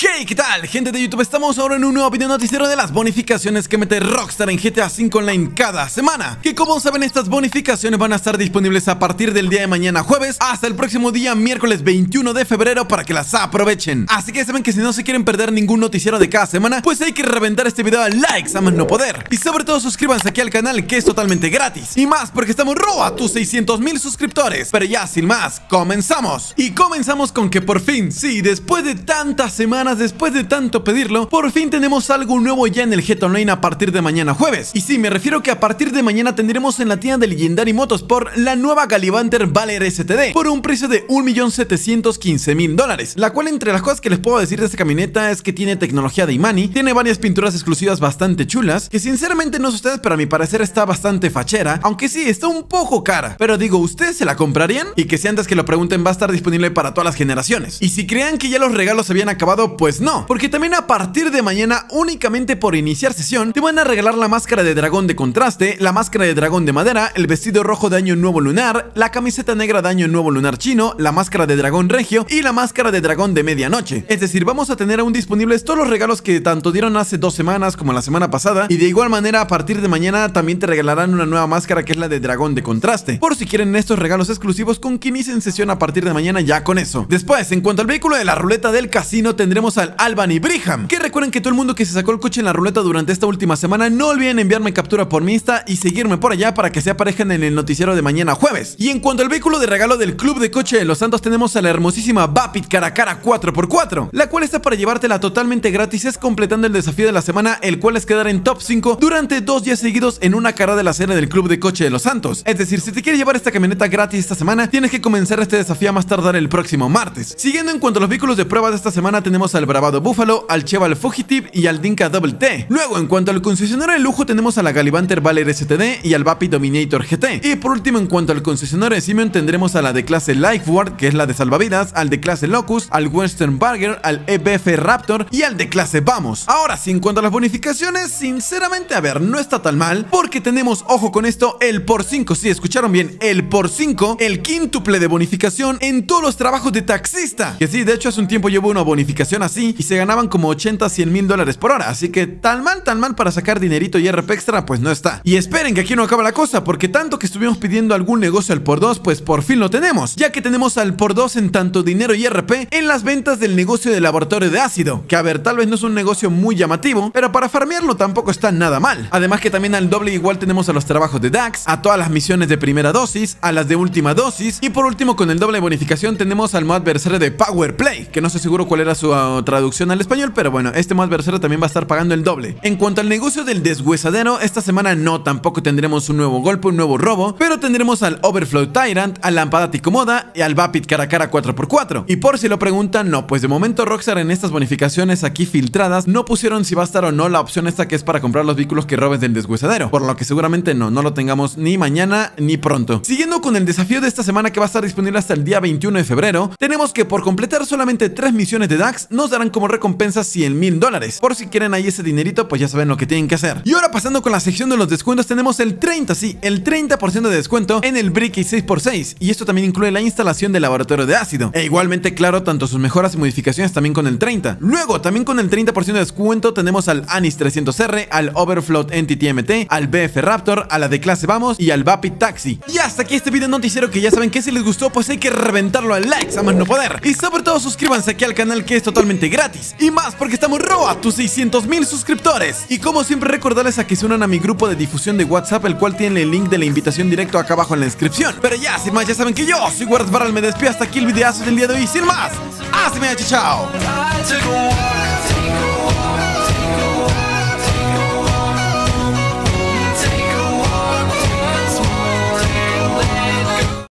Hey, ¿qué tal, gente de YouTube? Estamos ahora en un nuevo video noticiero de las bonificaciones que mete Rockstar en GTA V Online cada semana. Que como saben, estas bonificaciones van a estar disponibles a partir del día de mañana jueves hasta el próximo día miércoles 21 de febrero para que las aprovechen. Así que saben que si no se quieren perder ningún noticiero de cada semana, pues hay que reventar este video a likes a más no poder. Y sobre todo suscríbanse aquí al canal, que es totalmente gratis. Y más porque estamos rumbo a tus 600.000 suscriptores. Pero ya sin más, comenzamos. Y comenzamos con que por fin, sí, después de tantas semanas, después de tanto pedirlo, por fin tenemos algo nuevo ya en el GTA Online a partir de mañana jueves. Y sí, me refiero que a partir de mañana tendremos en la tienda de Legendary Motorsport la nueva Gallivanter Valor STD por un precio de $1.715.000, la cual, entre las cosas que les puedo decir de esta camioneta, es que tiene tecnología de Imani, tiene varias pinturas exclusivas bastante chulas, que sinceramente no sé ustedes, pero a mi parecer está bastante fachera, aunque sí, está un poco cara, pero digo, ¿ustedes se la comprarían? Y que si antes que lo pregunten, va a estar disponible para todas las generaciones. Y si crean que ya los regalos se habían acabado, pues no, porque también a partir de mañana, únicamente por iniciar sesión, te van a regalar la máscara de dragón de contraste, la máscara de dragón de madera, el vestido rojo de año nuevo lunar, la camiseta negra de año nuevo lunar chino, la máscara de dragón regio y la máscara de dragón de medianoche. Es decir, vamos a tener aún disponibles todos los regalos que tanto dieron hace 2 semanas como la semana pasada. Y de igual manera, a partir de mañana también te regalarán una nueva máscara, que es la de dragón de contraste, por si quieren estos regalos exclusivos con que inicien sesión a partir de mañana ya con eso. Después, en cuanto al vehículo de la ruleta del casino, tendremos al Albany Brigham, que recuerden que todo el mundo que se sacó el coche en la ruleta durante esta última semana, no olviden enviarme captura por mi Insta y seguirme por allá para que se aparezcan en el noticiero de mañana jueves. Y en cuanto al vehículo de regalo del Club de Coche de los Santos, tenemos a la hermosísima Vapid Caracara 4x4, la cual está para llevártela totalmente gratis, es completando el desafío de la semana, el cual es quedar en top 5 durante 2 días seguidos en una carrera de la serie del Club de Coche de los Santos. Es decir, si te quieres llevar esta camioneta gratis esta semana, tienes que comenzar este desafío a más tardar el próximo martes. Siguiendo en cuanto a los vehículos de prueba de esta semana, tenemos al Bravado Búfalo, al Cheval Fugitive y al Dinka Double T. Luego, en cuanto al concesionario de lujo, tenemos a la Gallivanter Valor STD y al Vapi Dominator GT. Y por último, en cuanto al concesionario de Simeon, tendremos a la de clase Lifeward, que es la de salvavidas, al de clase Locus, al Western Burger, al EBF Raptor y al de clase Vamos. Ahora sí, en cuanto a las bonificaciones, sinceramente, a ver, no está tan mal, porque tenemos, ojo con esto, el por 5, sí, escucharon bien, el por 5, el quíntuple de bonificación en todos los trabajos de taxista. Que sí, de hecho, hace un tiempo llevo una bonificación así y se ganaban como 80 a 100 mil dólares por hora, así que tan mal para sacar dinerito y RP extra, pues no está. Y esperen que aquí no acaba la cosa, porque tanto que estuvimos pidiendo algún negocio al por 2, pues por fin lo tenemos, ya que tenemos al por 2 en tanto dinero y RP en las ventas del negocio de laboratorio de ácido, que a ver, tal vez no es un negocio muy llamativo, pero para farmearlo tampoco está nada mal. Además que también al doble igual tenemos a los trabajos de DAX, a todas las misiones de primera dosis, a las de última dosis, y por último, con el doble de bonificación, tenemos al mod adversario de Power Play, que no sé seguro cuál era su traducción al español, pero bueno, este mod adversario también va a estar pagando el doble. En cuanto al negocio del deshuesadero, esta semana no, tampoco tendremos un nuevo golpe, un nuevo robo, pero tendremos al Overflow Tyrant, al Lampada Ticomoda y al Vapid Caracara 4x4. Y por si lo preguntan, no, pues de momento Rockstar en estas bonificaciones aquí filtradas no pusieron si va a estar o no la opción esta que es para comprar los vehículos que robes del deshuesadero, por lo que seguramente no lo tengamos ni mañana ni pronto. Siguiendo con el desafío de esta semana, que va a estar disponible hasta el día 21 de febrero, tenemos que por completar solamente 3 misiones de DAX nos darán como recompensa 100 mil dólares. Por si quieren ahí ese dinerito, pues ya saben lo que tienen que hacer. Y ahora, pasando con la sección de los descuentos, tenemos el 30, sí, el 30% de descuento en el Bricky 6x6, y esto también incluye la instalación del laboratorio de ácido, e igualmente, claro, tanto sus mejoras y modificaciones también con el 30. Luego, también con el 30% de descuento tenemos al Anis 300R, al Overflow Entity MT, al BF Raptor, a la de clase Vamos y al Bapit Taxi. Y hasta aquí este video noticiero, que ya saben que si les gustó, pues hay que reventarlo a likes a más no poder, y sobre todo suscríbanse aquí al canal, que es totalmente gratis. Y más porque estamos rumbo a tus 600.000 suscriptores. Y como siempre, recordarles a que se unan a mi grupo de difusión de WhatsApp, el cual tiene el link de la invitación directo acá abajo en la descripción. Pero ya sin más, ya saben que yo soy Weariest Barrel, me despido hasta aquí el videazo del día de hoy. Sin más, hazme chao.